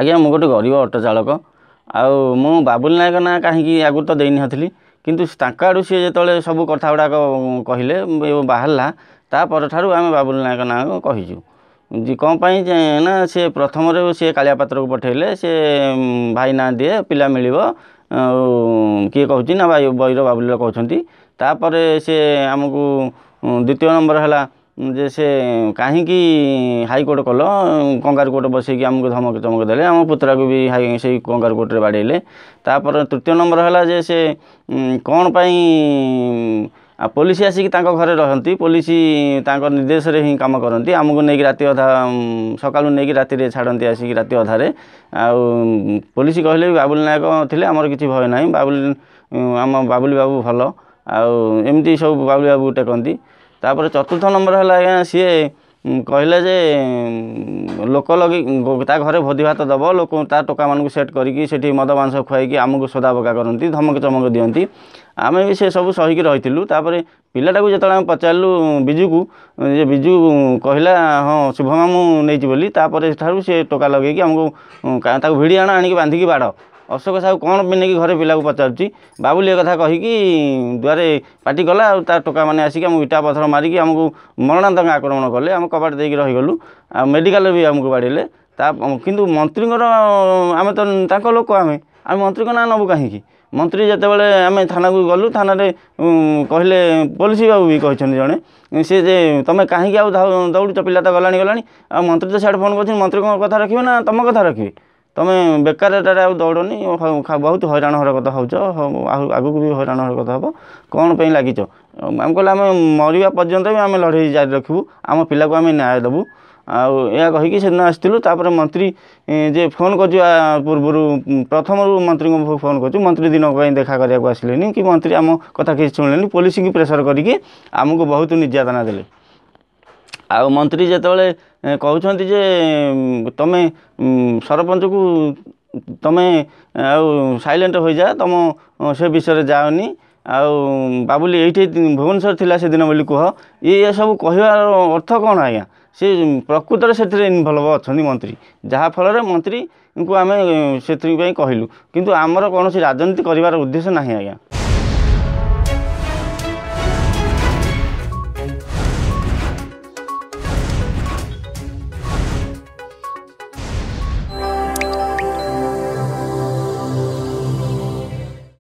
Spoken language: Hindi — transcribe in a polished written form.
आज्ञा मु गोटे गरीब ऑटो चालक आउ मु बाबुल नायक ना कहीं आगु तो देनी हथली किंतु तांकाडू सी जेतले सब कथा गुडा कहले बाहरला ता परठारु आमे बाबुल नायक ना कहिजु जी कौन पाई ना से प्रथम रे से कालिया पात्र को पठेले से भाई ना दिए पिला मिलिबो किए कहउची ना भाई बईर बाबुल कहउछंती तापर से हमकु द्वितीय नंबर हला जैसे कहीं हाईकोर्ट कल कंगारुकोट बस आमको धमक चमक दे आम पुतरा को भी हाई से कंगारुकोट बाड़े तापर तृतीय नंबर है जैसे कौन पाई पुलिस आसिक घरे रहती पुलिस निर्देश हिं कम करती आमको नहीं राति अधा सकाल नहीं राति छाड़ती आसिक राति अधारे आ पुलिस कहले बाबुल नायक थे आमर किसी भय ना बाबुल बाबू भल आमती सब बाबुल बाबू टेकती तापर चतुर्थ नंबर है आज्ञा सी कहले जे लोक लगे घरे भोदी भात दब लोक टोका मानक सेट कर मद मांस खुआई आमको सदा बका करती धमक चमक दिखती आम भी से सब सहीकि रही पाटा को जो पचारू बिजू को बिजू कहला हाँ शुभमा मुझे बोली ठार से टोका लगे आमको भिड़ी आण आणिक बांधिकी बाड़ अशोक साहू कौन पिनेकी घर पिला पचारूँ बाबुल ये कथा कहीकि दुआरे पार्टी गला तार टोका मैंने आसिक इटा पथर मारिकी आमको मरणांतक आक्रमण कले आम कबाट देक रहीगलु आ मेडिकल भी आमको बाड़े कि मंत्री आम तो लोक आम आम मंत्री ना नबू कहीं मंत्री जितेबाला आम थाना को गलु थाना कहले पुलिस बाबू भी कहते जड़े सी जे तुम कहीं दौड़ चपिला तो गलानी गलानी आ मंत्री तो सियाड़े फोन कर मंत्री कथा रखे ना तुम कथा रखे तुम बेकार दौड़नी बहुत हैरान हरकत होच आगू भी हैरान हरकत हम कौन पर लगिच आम कह मरवा पर्यंत भी आम लड़े जारी रखू आम पिला को आम न्याय देवु आ कहीकि से दिन आसलू तापर मंत्री जे फोन कर पूर्व प्रथम रू मंत्री को फोन कर मंत्री दिन देखा कराया आसिले कि मंत्री आम कथा किसी शुणिले पुलिस की प्रेसर करके आमको बहुत निर्यातना देले आ मंत्री जितेबाला कहते जे तुम सरपंच को तुम साइलेंट हो जा तुम से विषय जाओनी आ बाबुल ये भुवनेश्वर थिला से दिन बोली कह ये सब कहवार अर्थ कौन आज्ञा सी प्रकृत से इनभल्व अच्छा मंत्री जहाँफल मंत्री को आम से कहलु किंतु आमर कौन राजनीति करार उद्देश्य ना आज्ञा।